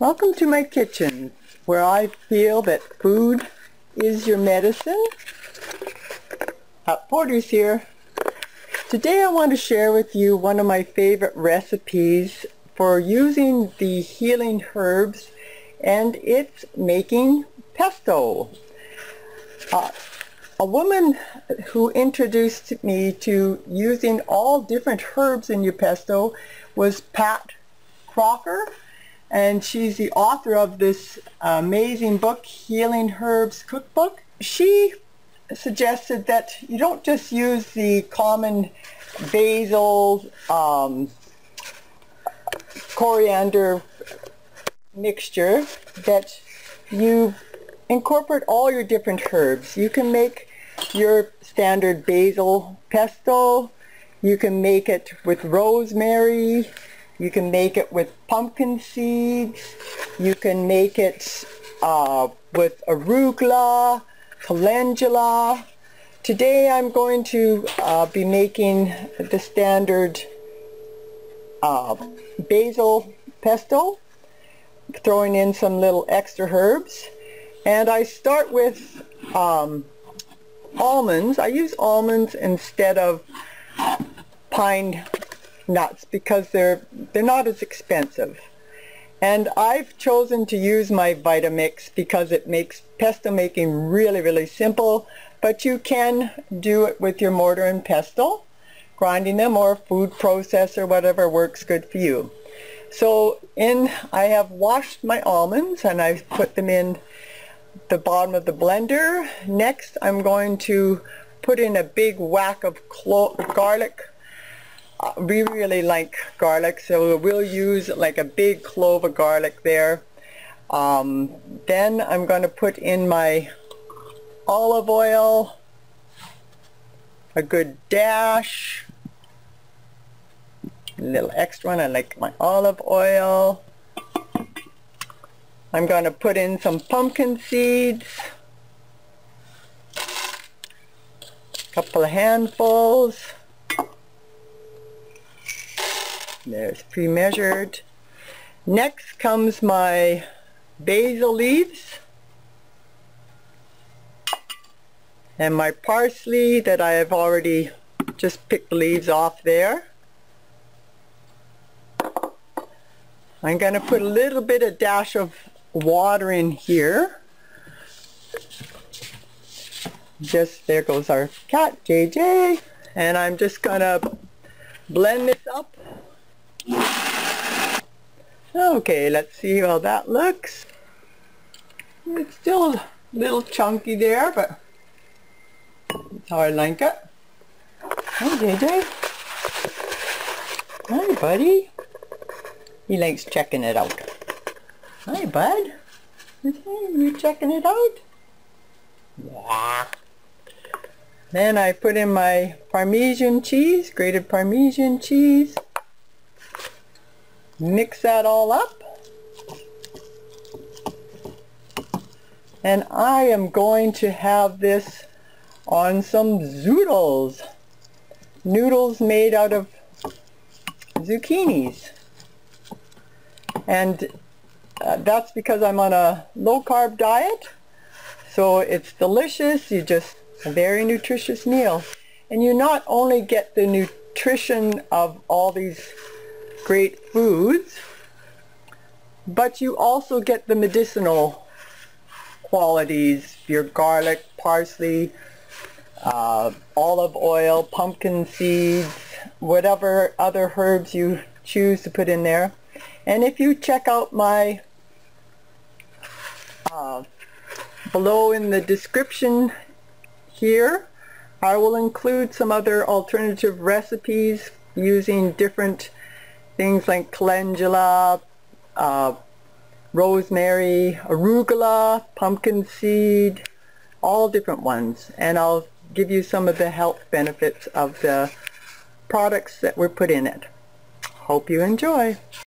Welcome to my kitchen, where I feel that food is your medicine. Pat Porter's here. Today I want to share with you one of my favorite recipes for using the healing herbs, and it's making pesto. A woman who introduced me to using all different herbs in your pesto was Pat Crocker, and she's the author of this amazing book, Healing Herbs Cookbook. She suggested that you don't just use the common basil, coriander mixture, that you incorporate all your different herbs. You can make your standard basil pesto, you can make it with rosemary, you can make it with pumpkin seeds, you can make it with arugula, calendula. Today I'm going to be making the standard basil pesto, throwing in some little extra herbs. And I start with almonds. I use almonds instead of pine nuts because they're not as expensive. And I've chosen to use my Vitamix because it makes pesto making really, really simple, but you can do it with your mortar and pestle, grinding them, or food processor, whatever works good for you. So I have washed my almonds and I've put them in the bottom of the blender. Next, I'm going to put in a big whack of garlic. We really like garlic, so we'll use like a big clove of garlic there. Then I'm going to put in my olive oil, a good dash, a little extra one. I like my olive oil. I'm going to put in some pumpkin seeds, a couple of handfuls. There's pre-measured. Next comes my basil leaves and my parsley that I have already just picked the leaves off there. I'm going to put a little bit of dash of water in here. Just, there goes our cat, JJ. And I'm just going to blend this up. Okay, let's see how that looks. It's still a little chunky there, but that's how I like it. Hi, JJ. Hi, buddy. He likes checking it out. Hi, bud. You checking it out? Yeah. Then I put in my Parmesan cheese, grated Parmesan cheese. Mix that all up. And I am going to have this on some zoodles. Noodles made out of zucchinis. And that's because I'm on a low-carb diet, so it's delicious. You just a very nutritious meal, and you not only get the nutrition of all these great foods, but you also get the medicinal qualities. Your garlic, parsley, olive oil, pumpkin seeds, whatever other herbs you choose to put in there. And if you check out my below in the description here, I will include some other alternative recipes using different things like calendula, rosemary, arugula, pumpkin seed, all different ones. And I'll give you some of the health benefits of the products that were put in it. Hope you enjoy.